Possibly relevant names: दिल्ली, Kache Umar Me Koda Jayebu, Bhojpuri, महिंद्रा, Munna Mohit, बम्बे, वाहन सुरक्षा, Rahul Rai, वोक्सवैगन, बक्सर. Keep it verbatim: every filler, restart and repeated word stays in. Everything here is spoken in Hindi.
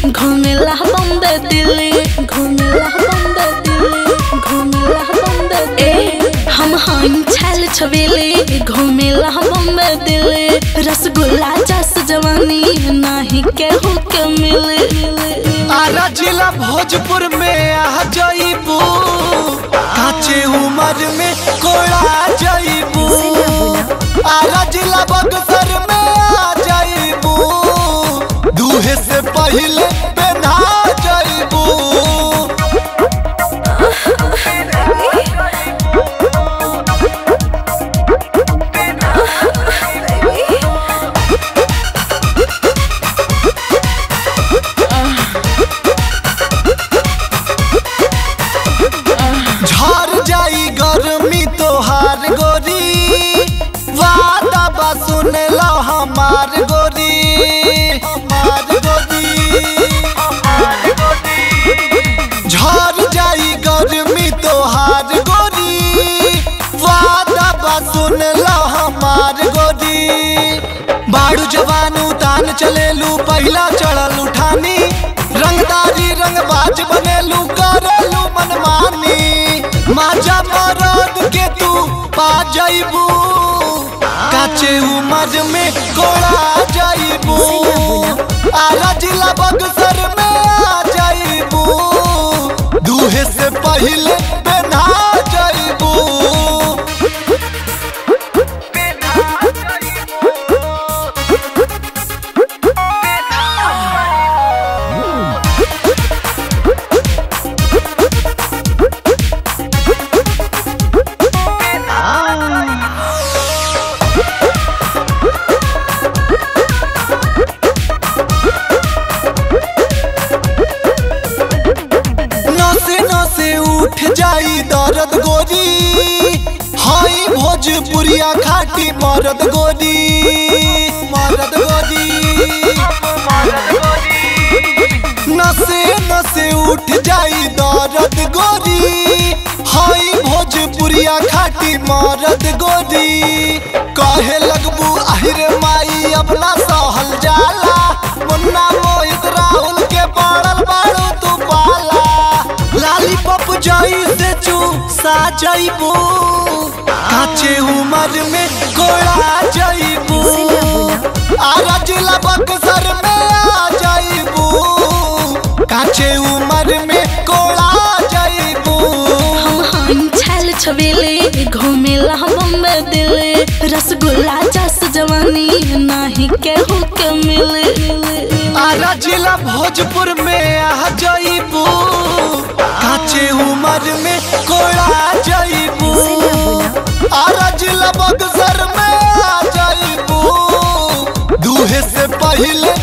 घुमेला बम्बे दिल्ली घुमेला बम्बे दिल्ली घुमेला बम्बे दिल्ली हम हाई छैल छबेली घुमेला बम्बे दिल्ली रसगुल्ला जस जवानी नाही केहू के मिले। आरा जिला भोजपुर में आ जाइबू काचे उमर में कोड़ा जाइबू। आरा जिला बक्सर में आ जाइबू दूहे से पहले बाड़ू जवानू तान चलेलू पहला चढ़ल उठानी रंगदारी रंगबाज बनेलू करेलू मनमानी। माजा मरद के तू पा जाइबू काचे उमर में कोड़ा जाइबू। आरा जिला बक्सर में आ जाइबू दूहे से पहले बना जाइबू। जाई दर्द गोरी हाय भोजपुरिया खाटी मरद गोरी मरद गोरी नसे नसे उठ जाई दर्द गोरी हाय भोजपुरिया खाटी मरद गोरी। कहे लगबू आहिरे माई अपना सहल जाला मुन्ना मोहित राहुल के पड़ल बाड़ू तू पाला। लालीपॉप जाई से चूसा जाइबू काचे उमर में कोड़ा जाइबू। आरा जिला बक्सर में आ जाइबू काचे उमर में कोड़ा जाइबू। हम हाई छैल छबेली घुमेला बम्बे दिल्ली रसगुल्ला जस जवानी नाही केहू के मिले। आरा जिला भोजपुर में आ जाइबू काचे उमर में कोड़ा जाइबू। आरा जिला बक्सर में आ जाइबू दूहे से पहले।